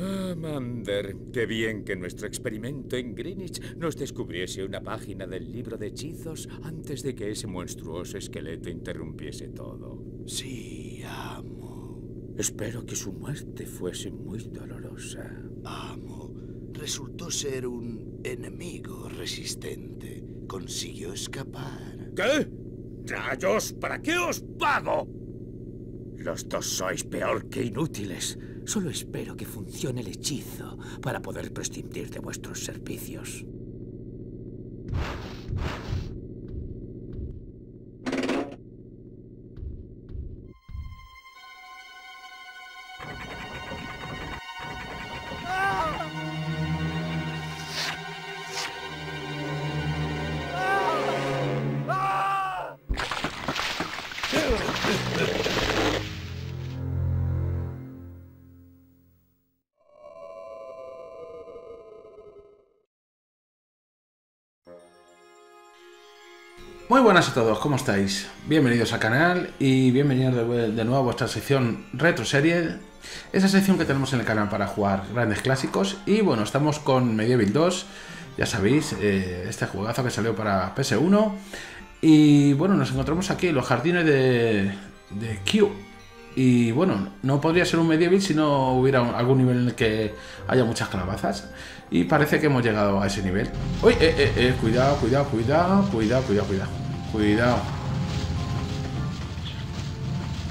Ah, Mander, qué bien que nuestro experimento en Greenwich nos descubriese una página del libro de hechizos antes de que ese monstruoso esqueleto interrumpiese todo. Sí, amo. Espero que su muerte fuese muy dolorosa. Amo. Resultó ser un enemigo resistente. Consiguió escapar. ¿Qué? ¡Rayos! ¿Para qué os pago? Los dos sois peor que inútiles. Solo espero que funcione el hechizo para poder prescindir de vuestros servicios. Muy buenas a todos, ¿cómo estáis? Bienvenidos al canal y bienvenidos de nuevo a vuestra sección Retro Serie. Esa sección que tenemos en el canal para jugar grandes clásicos. Y bueno, estamos con Medievil 2, ya sabéis, este juegazo que salió para PS1. Y bueno, nos encontramos aquí en los jardines de Kew. Y bueno, no podría ser un Medieval si no hubiera algún nivel en el que haya muchas calabazas. Y parece que hemos llegado a ese nivel. ¡Uy! Cuidado, cuidado, cuidado, cuidado, cuidado, cuidado. Cuidado.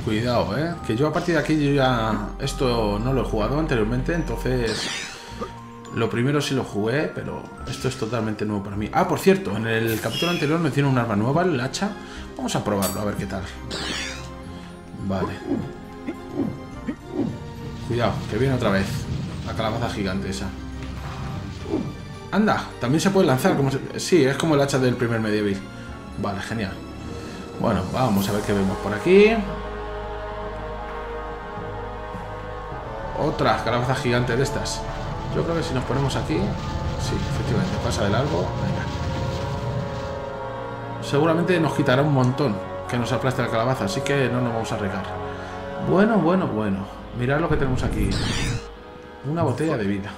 Cuidado, que yo a partir de aquí yo ya... Esto no lo he jugado anteriormente, entonces... Lo primero sí lo jugué, pero esto es totalmente nuevo para mí. Ah, por cierto, en el capítulo anterior mencioné un arma nueva, el hacha. Vamos a probarlo, a ver qué tal. Vale. Cuidado, que viene otra vez la calabaza gigante esa. Anda, también se puede lanzar como se... Sí, es como el hacha del primer Medieval. Vale, genial. Bueno, vamos a ver qué vemos por aquí. Otras calabazas gigantes de estas. Yo creo que si nos ponemos aquí... Sí, efectivamente, pasa de largo. Venga. Seguramente nos quitará un montón que nos aplaste la calabaza, así que no nos vamos a arriesgar. Bueno. Mirad lo que tenemos aquí. Una botella de vida.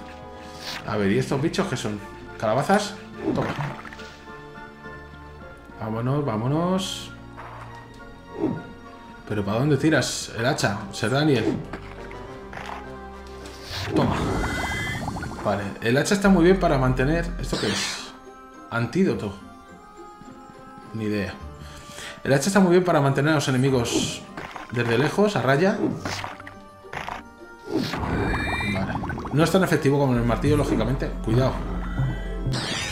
A ver, ¿y estos bichos qué son? ¿Calabazas? Toma. Vámonos, vámonos. ¿Pero para dónde tiras el hacha, Sir Daniel? Toma. Vale, el hacha está muy bien para mantener... ¿Esto qué es? Antídoto. Ni idea. El hacha está muy bien para mantener a los enemigos desde lejos, a raya. Vale. No es tan efectivo como en el martillo, lógicamente. Cuidado.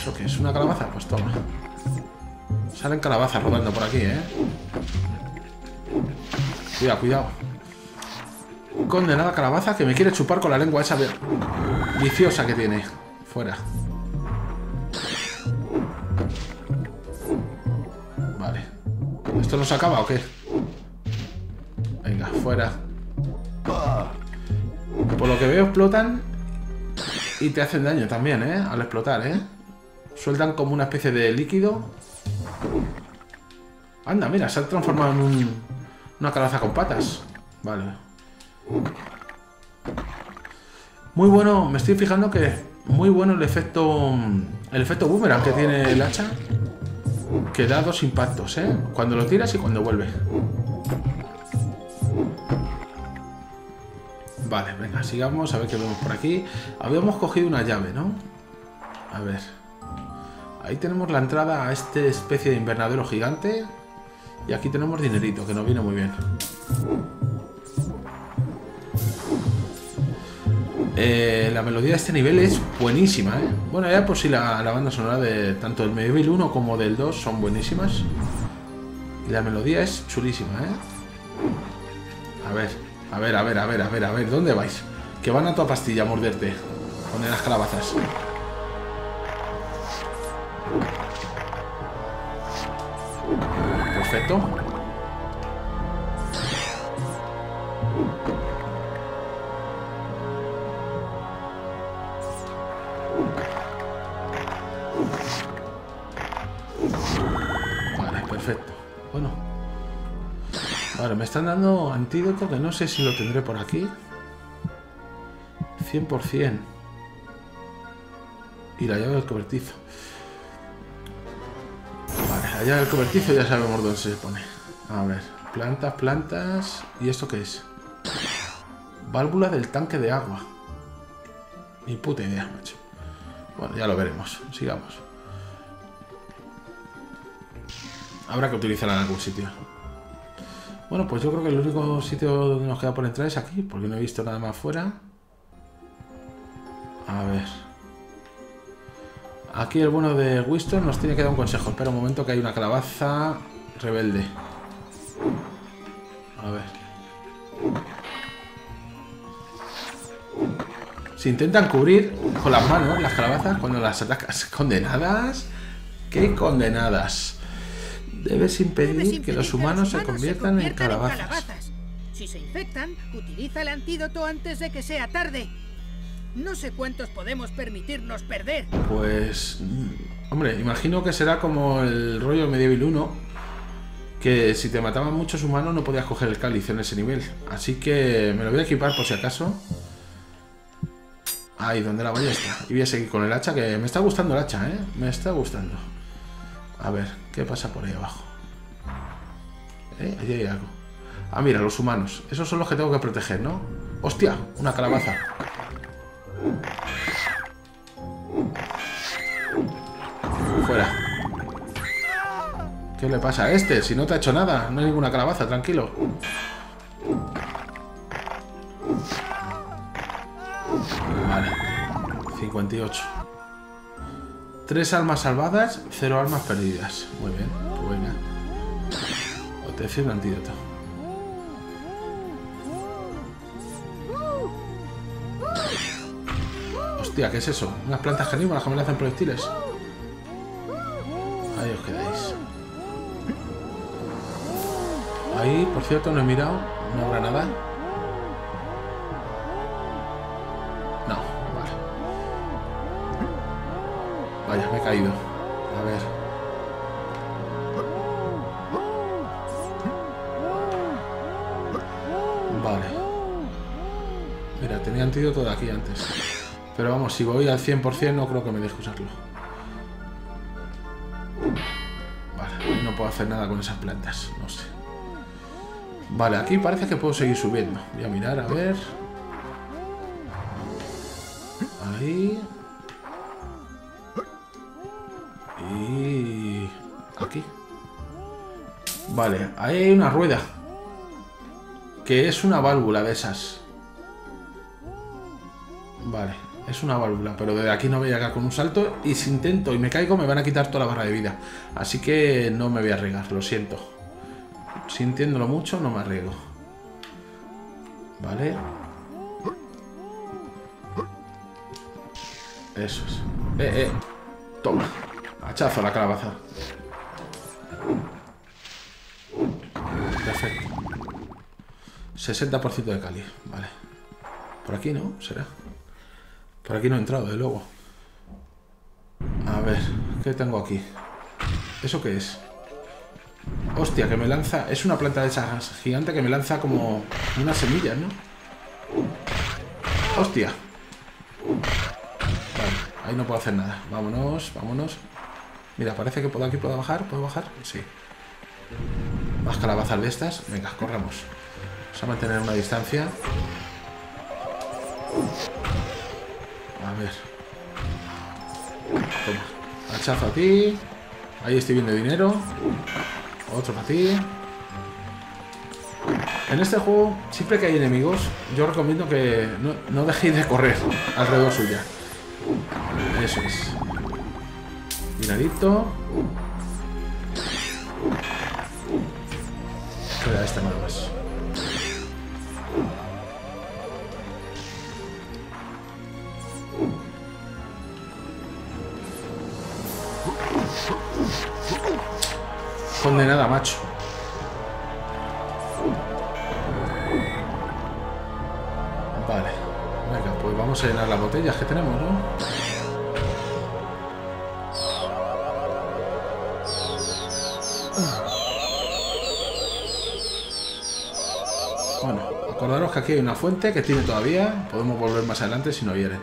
¿Eso qué es? ¿Una calabaza? Pues toma. Salen calabazas rodando por aquí, Cuidado, cuidado. Condenada calabaza que me quiere chupar con la lengua esa viciosa que tiene. Fuera. Vale. ¿Esto no se acaba o qué? Venga, fuera. Por lo que veo explotan y te hacen daño también, al explotar, sueltan como una especie de líquido. Anda, mira, se ha transformado en una calabaza con patas. Vale. Muy bueno, me estoy fijando que muy bueno el efecto boomerang que tiene el hacha, que da dos impactos, cuando lo tiras y cuando vuelve. Vale, venga, sigamos, a ver qué vemos por aquí. Habíamos cogido una llave, ¿no? A ver. Ahí tenemos la entrada a esta especie de invernadero gigante. Y aquí tenemos dinerito, que nos viene muy bien. La melodía de este nivel es buenísima, Bueno, ya por si la banda sonora de tanto del Medieval 1 como del 2 son buenísimas. Y la melodía es chulísima, A ver. A ver, ¿dónde vais? Que van a toda pastilla a morderte. Poner las calabazas. Perfecto. Vale, perfecto. Bueno. Ahora me están dando antídoto que no sé si lo tendré por aquí. 100%. Y la llave del cobertizo. Vale, la llave del cobertizo ya sabemos dónde se pone. A ver, plantas, plantas... ¿Y esto qué es? Válvula del tanque de agua. Ni puta idea, macho. Bueno, ya lo veremos. Sigamos. Habrá que utilizarla en algún sitio. Bueno, pues yo creo que el único sitio donde nos queda por entrar es aquí, porque no he visto nada más fuera. A ver... Aquí el bueno de Wiston nos tiene que dar un consejo. Espera un momento que hay una calabaza rebelde. A ver. Se intentan cubrir con las manos las calabazas cuando las atacas. Condenadas. ¡Qué condenadas! Debes impedir que los humanos se conviertan en calabazas. Si se infectan, utiliza el antídoto antes de que sea tarde. No sé cuántos podemos permitirnos perder. Pues... Hombre, imagino que será como el rollo Medievil 1, que si te mataban muchos humanos no podías coger el cáliz en ese nivel. Así que me lo voy a equipar por si acaso. Ahí, donde la ballesta. Y voy a seguir con el hacha, que me está gustando el hacha, ¿eh? Me está gustando. A ver, ¿qué pasa por ahí abajo? Ahí hay algo. Ah, mira, los humanos. Esos son los que tengo que proteger, ¿no? ¡Hostia! Una calabaza. Fuera. ¿Qué le pasa a este? Si no te ha hecho nada, no hay ninguna calabaza, tranquilo. Vale. 58. 3 almas salvadas, 0 almas perdidas. Muy bien, buena. Obtención de antídoto. Hostia, ¿qué es eso? Unas plantas caníbales que me lanzan proyectiles. Ahí os quedáis. Ahí, por cierto, no he mirado. No habrá nada. No, vale. Vaya, me he caído. A ver. Vale. Mira, tenía antídoto de aquí antes. Pero vamos, si voy al 100% no creo que me deje usarlo. Vale, no puedo hacer nada con esas plantas, no sé. Vale, aquí parece que puedo seguir subiendo. Voy a mirar, a ver. Ahí. Y... aquí. Vale, ahí hay una rueda. Que es una válvula de esas. Vale. Es una válvula, pero de aquí no voy a llegar con un salto. Y si intento y me caigo, me van a quitar toda la barra de vida. Así que no me voy a arriesgar, lo siento. Sintiéndolo mucho, no me arriesgo. Vale. Eso es. Toma. Hachazo a la calabaza. Perfecto. 60% de cáliz, vale. Por aquí, ¿no? ¿Será? Por aquí no he entrado, de luego. A ver, ¿qué tengo aquí? ¿Eso qué es? Hostia, que me lanza... Es una planta de esas gigante que me lanza como unas semillas, ¿no? Hostia. Vale, ahí no puedo hacer nada. Vámonos, vámonos. Mira, parece que por aquí puedo bajar. ¿Puedo bajar? Sí. Más calabazas de estas. Venga, corramos. Vamos a mantener una distancia. A ver. Toma. Hachazo a ti. Ahí estoy viendo dinero. Otro para ti. En este juego, siempre que hay enemigos, yo recomiendo que no dejéis de correr alrededor suya. Eso es. Miradito. Espera, esta nada más. Condenada, macho. Vale. Venga, pues vamos a llenar las botellas que tenemos, ¿no? Bueno, acordaros acordaros que aquí hay una fuente que tiene todavía. Podemos volver más adelante si no vienen.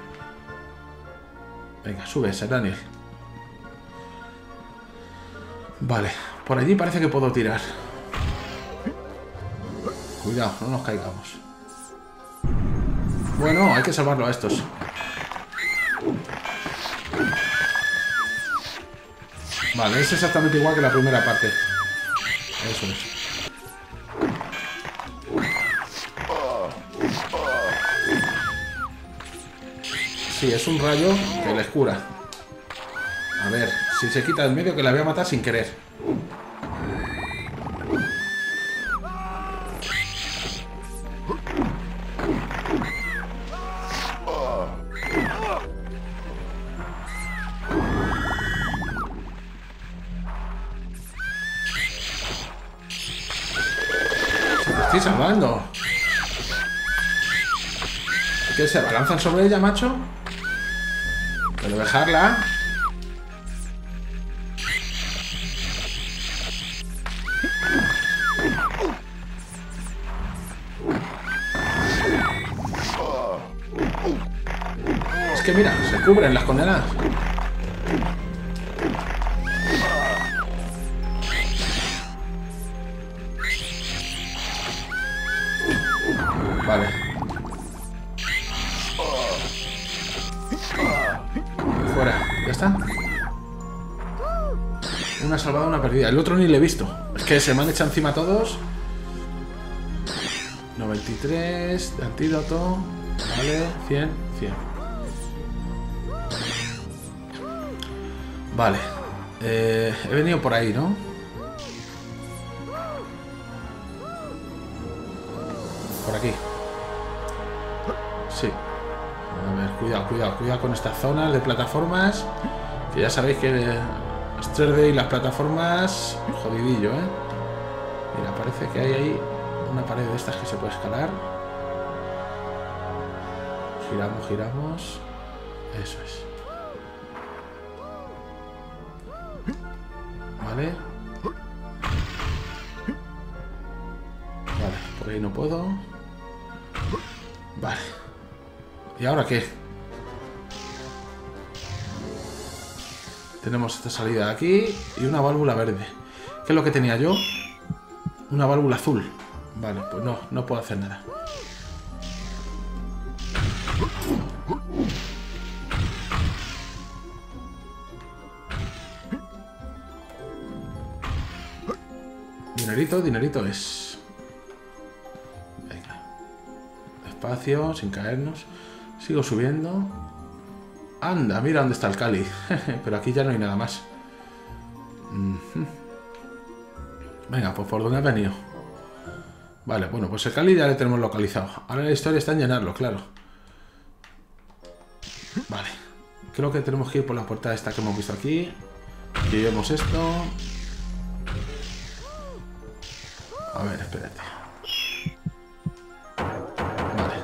Venga, sube, Sir Daniel. Vale, por allí parece que puedo tirar. Cuidado, no nos caigamos. Bueno, hay que salvarlo a estos. Vale, es exactamente igual que la primera parte. Eso es. Sí, es un rayo que les cura. A ver, si se quita del medio, que la voy a matar sin querer. Estoy salvando. ¿Qué se abalanzan sobre ella, macho? Pero dejarla. Es que mira, se cubren las condenas. Vale. Una salvada, una perdida. El otro ni le he visto. Es que se me han echado encima todos. 93, antídoto. Vale, 100, 100. Vale. He venido por ahí, ¿no? Por aquí. Sí. A ver, cuidado, cuidado, cuidado con estas zonas de plataformas. Que ya sabéis que... 3D y las plataformas, jodidillo, ¿eh? Mira, parece que hay ahí una pared de estas que se puede escalar. Giramos, giramos. Eso es. Vale. Vale, por ahí no puedo. Vale. ¿Y ahora qué? Tenemos esta salida de aquí y una válvula verde. ¿Qué es lo que tenía yo? Una válvula azul. Vale, pues no, no puedo hacer nada. Dinerito, dinerito es. Venga. Despacio, sin caernos. Sigo subiendo. Anda, mira dónde está el cáliz. Pero aquí ya no hay nada más. Venga, pues por dónde ha venido. Vale, bueno, pues el cáliz ya le tenemos localizado. Ahora la historia está en llenarlo, claro. Vale. Creo que tenemos que ir por la puerta esta que hemos visto aquí. Aquí vemos esto. A ver, espérate. Vale.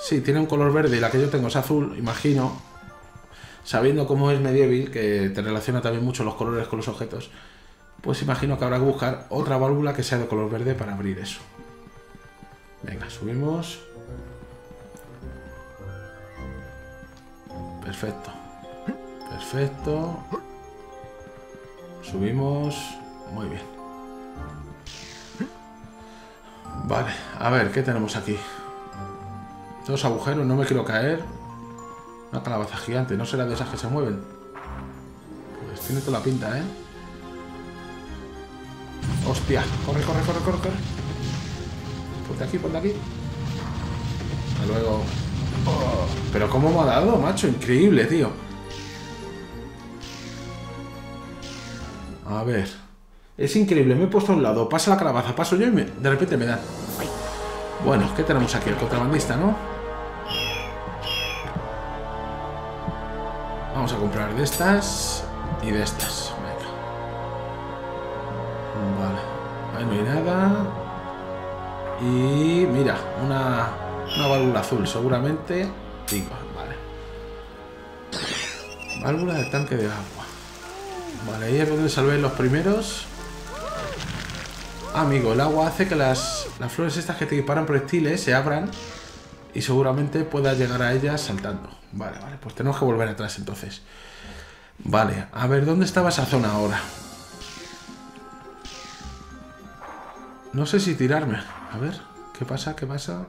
Sí, tiene un color verde y la que yo tengo es azul, imagino. Sabiendo cómo es Medievil, que te relaciona también mucho los colores con los objetos, pues imagino que habrá que buscar otra válvula que sea de color verde para abrir eso. Venga, subimos. Perfecto. Perfecto. Subimos. Muy bien. Vale, a ver, ¿qué tenemos aquí? Dos agujeros, no me quiero caer. Una calabaza gigante, ¿no será de esas que se mueven? Pues tiene toda la pinta, ¿eh? ¡Hostia! ¡Corre, corre, corre, corre, corre! Ponte aquí, ponte aquí. Hasta luego. Oh, pero ¿cómo me ha dado, macho? Increíble, tío. A ver. Es increíble, me he puesto a un lado, pasa la calabaza, paso yo y de repente me dan. Bueno, ¿qué tenemos aquí? El contrabandista, ¿no? Vamos a comprar de estas y de estas. Venga. Vale. Ahí no hay nada. Y mira, una válvula azul, seguramente. Digo, vale. Válvula del tanque de agua. Vale, ahí es donde salvé los primeros. Amigo, el agua hace que las, Las flores estas que te disparan proyectiles se abran y seguramente puedas llegar a ellas saltando. Vale, vale, pues tenemos que volver atrás entonces. Vale, a ver, ¿dónde estaba esa zona ahora? No sé si tirarme. A ver, ¿qué pasa? ¿Qué pasa?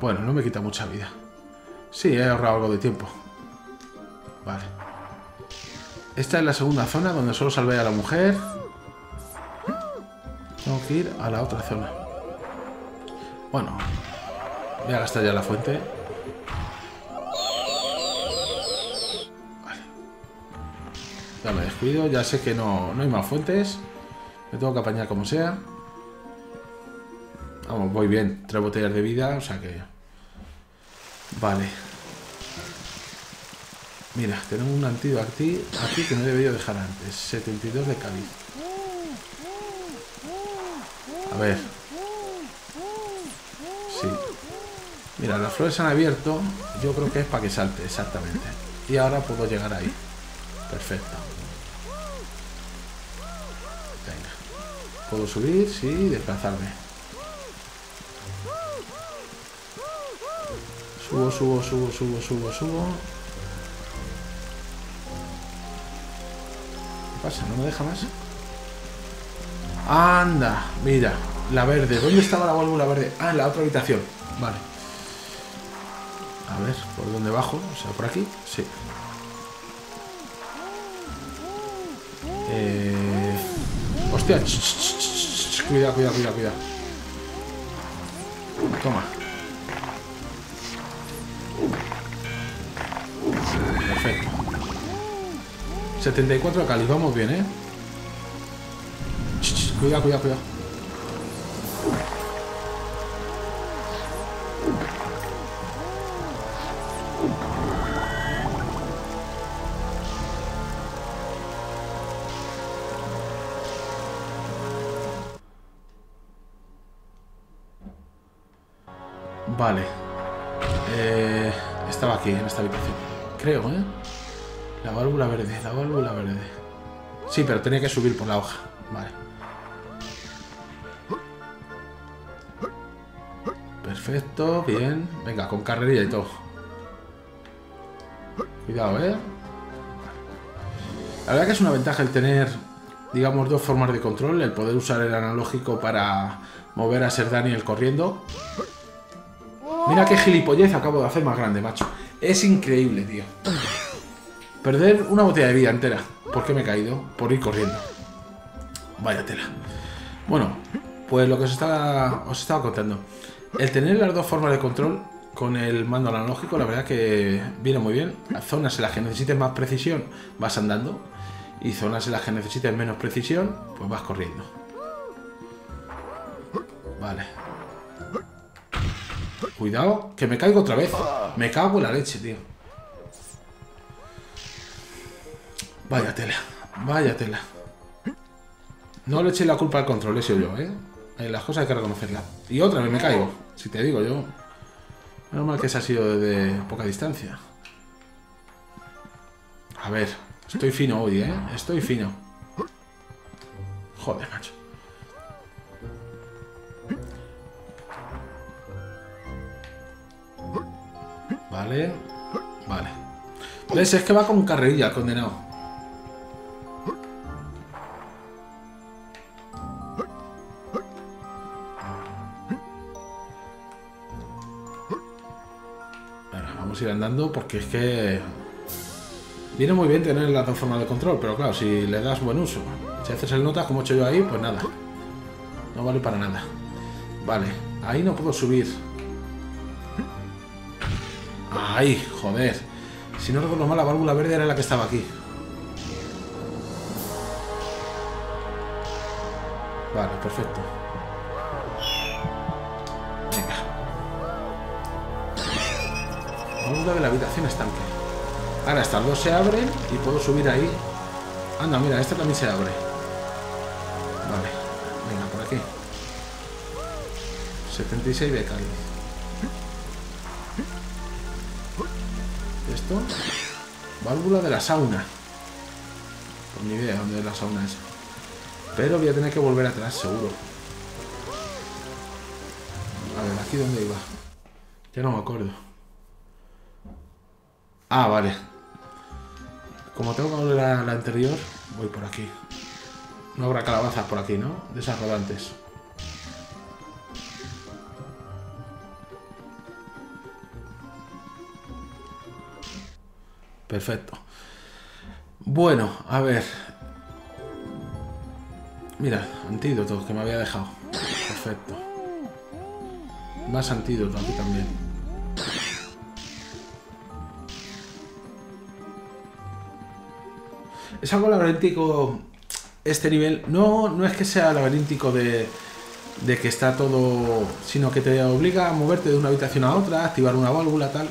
Bueno, no me quita mucha vida. Sí, he ahorrado algo de tiempo. Vale. Esta es la segunda zona donde solo salvé a la mujer. Tengo que ir a la otra zona. Bueno, voy a gastar ya la fuente. Vale. Ya me descuido, ya sé que no hay más fuentes. Me tengo que apañar como sea. Vamos, voy bien. 3 botellas de vida, o sea que... Vale. Mira, tenemos un antídoto aquí que no he debido dejar antes. 72 de Cádiz. A ver. Sí. Mira, las flores se han abierto. Yo creo que es para que salte, exactamente. Y ahora puedo llegar ahí. Perfecto. Venga. Puedo subir, sí, y desplazarme. Subo, subo, subo, subo, subo, subo. ¿Qué pasa? ¿No me deja más? Anda, mira, la verde. ¿Dónde estaba la válvula verde? Ah, en la otra habitación. Vale. A ver, ¿por dónde bajo? O sea, ¿por aquí? Sí. Hostia. Cuidado, cuidado, cuidado, cuidado. Toma. Perfecto. 74 de cáliz, vamos bien, ¿eh? Cuidado, cuidado, cuidado. Vale. Estaba aquí, en esta habitación. Creo, ¿eh? La válvula verde, la válvula verde. Sí, pero tenía que subir por la hoja. Vale. Perfecto, bien. Venga, con carrerilla y todo. Cuidado, ¿eh? La verdad que es una ventaja el tener, digamos, 2 formas de control. El poder usar el analógico para mover a Sir Daniel corriendo. Mira qué gilipollez acabo de hacer más grande, macho. Es increíble, tío. Perder una botella de vida entera. ¿Por qué me he caído? Por ir corriendo. Vaya tela. Bueno, pues lo que os estaba contando. El tener las 2 formas de control con el mando analógico, la verdad que viene muy bien. Las zonas en las que necesites más precisión, vas andando. Y zonas en las que necesites menos precisión, pues vas corriendo. Vale. Cuidado, que me caigo otra vez. Me cago en la leche, tío. Vaya tela, vaya tela. No le eché la culpa al control, eso yo, ¿eh? Las cosas hay que reconocerlas. Y otra vez me caigo, si te digo yo. Menos mal que se ha sido desde poca distancia. A ver, estoy fino hoy, ¿eh? Estoy fino. Joder, macho. Vale, vale. ¿Ves? Es que va con carrerilla, condenado. Venga, vamos a ir andando porque es que... Viene muy bien tener las 2 formas de control, pero claro, si le das buen uso. Si haces el notas como he hecho yo ahí, pues nada. No vale para nada. Vale, ahí no puedo subir. ¡Ay, joder! Si no recuerdo mal, la válvula verde era la que estaba aquí. Vale, perfecto. Venga. Válvula de la habitación estanque. Ahora estas 2 se abren y puedo subir ahí. Anda, mira, esta también se abre. Vale. Venga, por aquí. 76 de cáliz. Esto, válvula de la sauna. Pues ni idea dónde es la sauna esa. Pero voy a tener que volver atrás, seguro. A ver, ¿aquí dónde iba? Ya no me acuerdo. Ah, vale. Como tengo que volver a la anterior, voy por aquí. No habrá calabazas por aquí, ¿no? De esas rodantes. Perfecto. Bueno, a ver. Mira, antídoto que me había dejado. Perfecto. Más antídoto aquí también. Es algo laberíntico este nivel. No es que sea laberíntico de que está todo, sino que te obliga a moverte de una habitación a otra, activar una válvula, tal.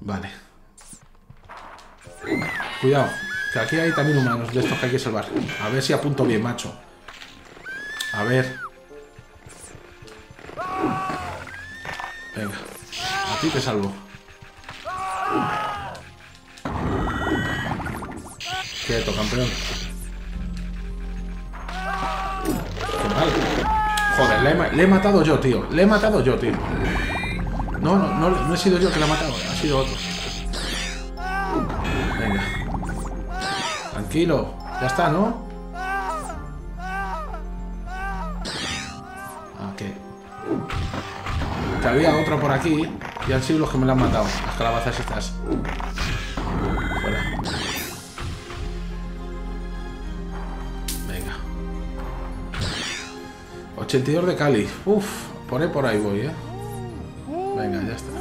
Vale. Cuidado, que aquí hay también humanos de estos que hay que salvar. A ver si apunto bien, macho. A ver. Venga, a ti te salvo. Quieto, campeón. Qué mal. Joder, le he matado yo, tío. Le he matado yo, tío. No he sido yo que le he matado, ha sido otro. Tranquilo, ya está, ¿no? Okay. Que había otro por aquí y han sido los que me la han matado. Las calabazas estas. Fuera. Venga. 82 de cáliz. Uf, por ahí voy, ¿eh? Venga, ya está.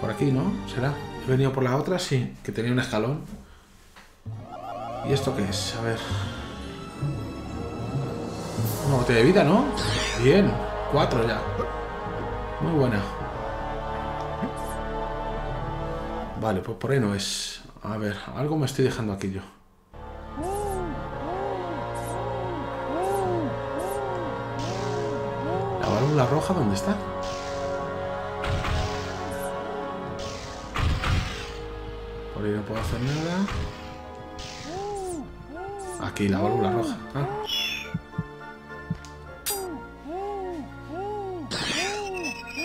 Por aquí, ¿no? ¿Será? He venido por la otra, sí, que tenía un escalón. ¿Y esto qué es? A ver. Una botella de vida, ¿no? Bien. 4 ya. Muy buena. Vale, pues por ahí no es. A ver, algo me estoy dejando aquí yo. ¿La válvula roja dónde está? Por ahí no puedo hacer nada. Aquí la válvula roja. ¿Ah?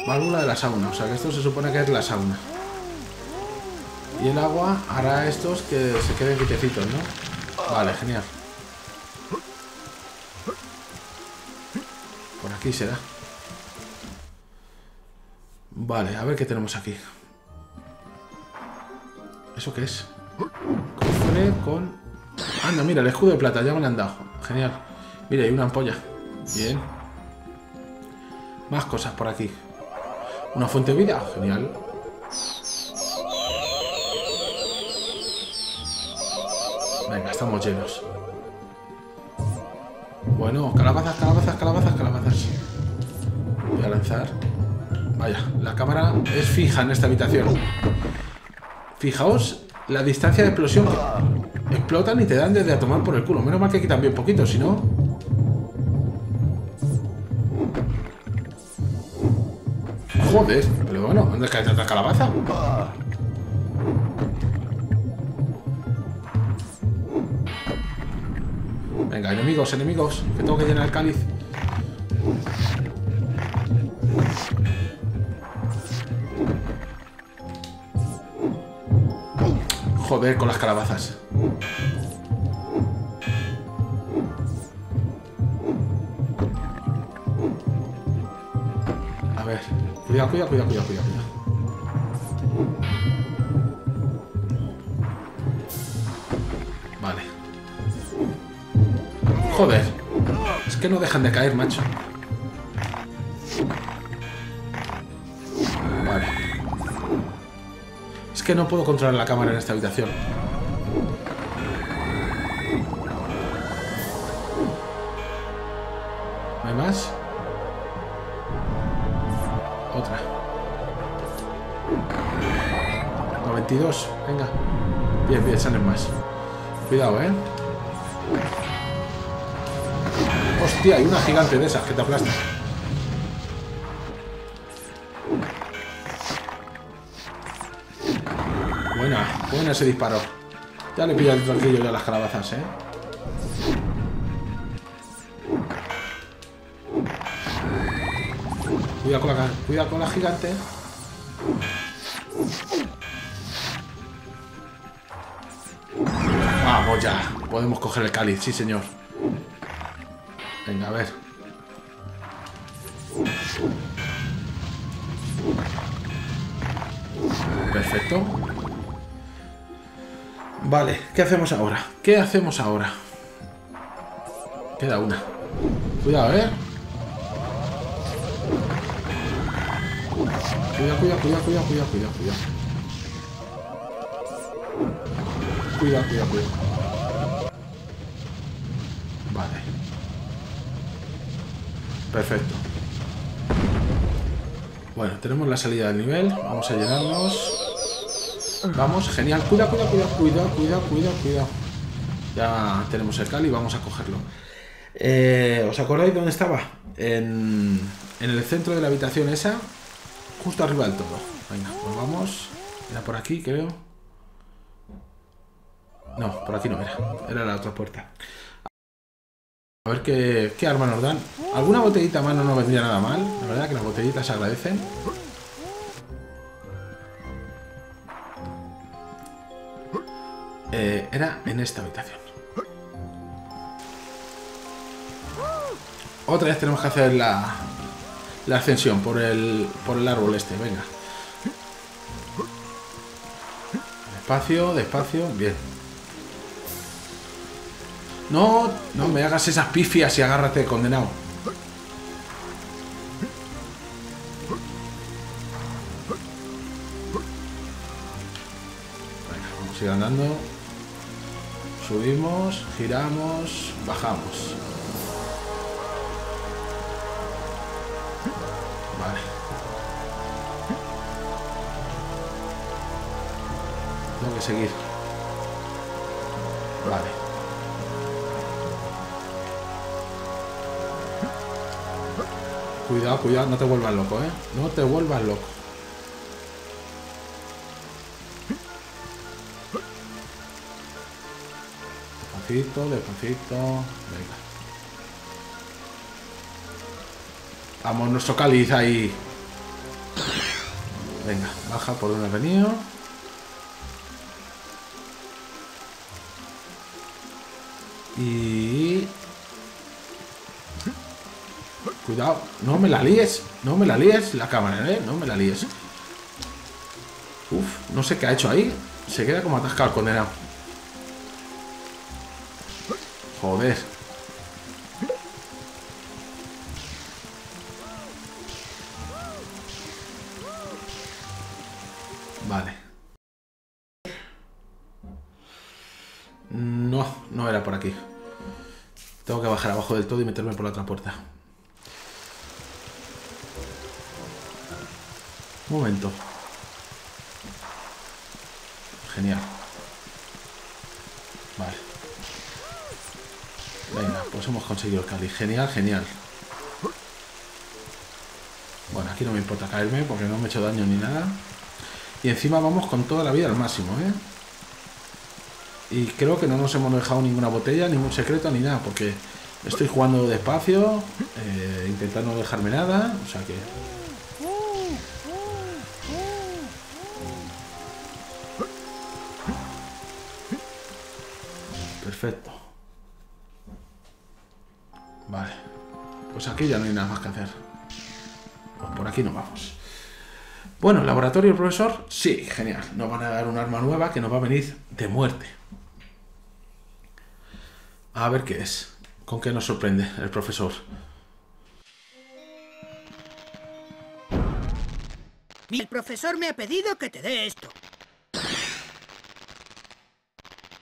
Válvula de la sauna. O sea que esto se supone que es la sauna. Y el agua hará estos que se queden quitecitos, ¿no? Vale, genial. Por aquí será. Vale, a ver qué tenemos aquí. ¿Eso qué es? Cofre con... Anda, mira, el escudo de plata, ya me lo han dado. Genial. Mira, hay una ampolla. Bien. Más cosas por aquí. Una fuente de vida. Genial. Venga, estamos llenos. Bueno, calabazas, calabazas, calabazas, calabazas. Voy a lanzar. Vaya, la cámara es fija en esta habitación. Fijaos la distancia de explosión que... Explotan y te dan desde a tomar por el culo. Menos mal que quitan bien poquito, si no... Joder, pero bueno, ¿dónde cae tanta calabaza? Venga, enemigos, enemigos, que tengo que llenar el cáliz. Joder, con las calabazas. A ver, cuidado, cuidado, cuidado, cuidado, cuidado. Vale. Joder, es que no dejan de caer, macho. Vale. Es que no puedo controlar la cámara en esta habitación. Otra. 92, venga. Bien, bien, salen más. Cuidado, ¿eh? Hostia, hay una gigante de esas que te aplasta. Buena, buena ese disparo. Ya le pillo el tranquillo ya a las calabazas, ¿eh? Cuidado con la gigante. Vamos ya. Podemos coger el cáliz, sí señor. Venga, a ver. Perfecto. Vale, ¿qué hacemos ahora? ¿Qué hacemos ahora? Queda una. Cuidado, ¿eh? Cuidado. Vale. Perfecto. Bueno, tenemos la salida del nivel. Vamos a llenarnos. Vamos, genial. Cuidado. Ya tenemos el cal y vamos a cogerlo. ¿Os acordáis dónde estaba? En el centro de la habitación esa. Justo arriba del todo. Venga, pues vamos. Era por aquí, creo. No, por aquí no era. Era la otra puerta. A ver qué arma nos dan. Alguna botellita más no vendría nada mal. La verdad que las botellitas se agradecen. Era en esta habitación. Otra vez tenemos que hacer la ascensión por el árbol este, venga. Despacio, bien. No me hagas esas pifias y agárrate, condenado. Venga, vamos a ir andando. Subimos, giramos, bajamos. Vale. Tengo que seguir. Vale. Cuidado, no te vuelvas loco, ¿eh? No te vuelvas loco. Despacito. Venga. Vamos, nuestro cáliz ahí. Venga, baja por donde ha venido. Y... cuidado, no me la líes la cámara, ¿eh? No me la líes. Uf, no sé qué ha hecho ahí. Se queda como atascado el condenado. Joder. Vale. No era por aquí. Tengo que bajar abajo del todo y meterme por la otra puerta. Un momento. Genial. Vale. Venga, pues hemos conseguido el cáliz. Genial. Bueno, aquí no me importa caerme porque no me he hecho daño ni nada. Y encima vamos con toda la vida al máximo, ¿eh? Y creo que no nos hemos dejado ninguna botella, ningún secreto, ni nada, porque estoy jugando despacio, intentando no dejarme nada, o sea que... Perfecto. Vale. Pues aquí ya no hay nada más que hacer. Pues por aquí no vamos. Bueno, laboratorio, profesor, sí, genial. Nos van a dar un arma nueva que nos va a venir de muerte. A ver qué es. ¿Con qué nos sorprende el profesor? El profesor me ha pedido que te dé esto.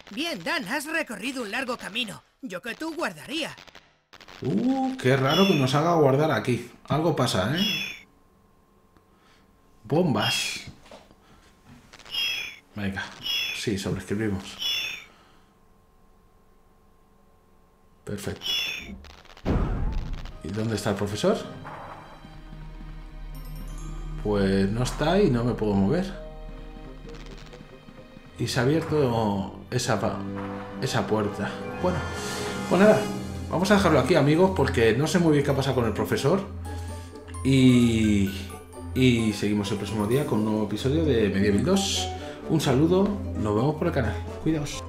Bien, Dan, has recorrido un largo camino. Yo que tú guardaría. Qué raro que nos haga guardar aquí. Algo pasa, ¿eh? Bombas. Venga, sí, sobreescribimos. Perfecto. ¿Y dónde está el profesor? Pues no está y no me puedo mover. Y se ha abierto esa puerta. Bueno. Pues nada, vamos a dejarlo aquí, amigos, porque no sé muy bien qué ha pasado con el profesor. Y seguimos el próximo día con un nuevo episodio de Medievil 2. Un saludo, nos vemos por el canal. Cuidaos.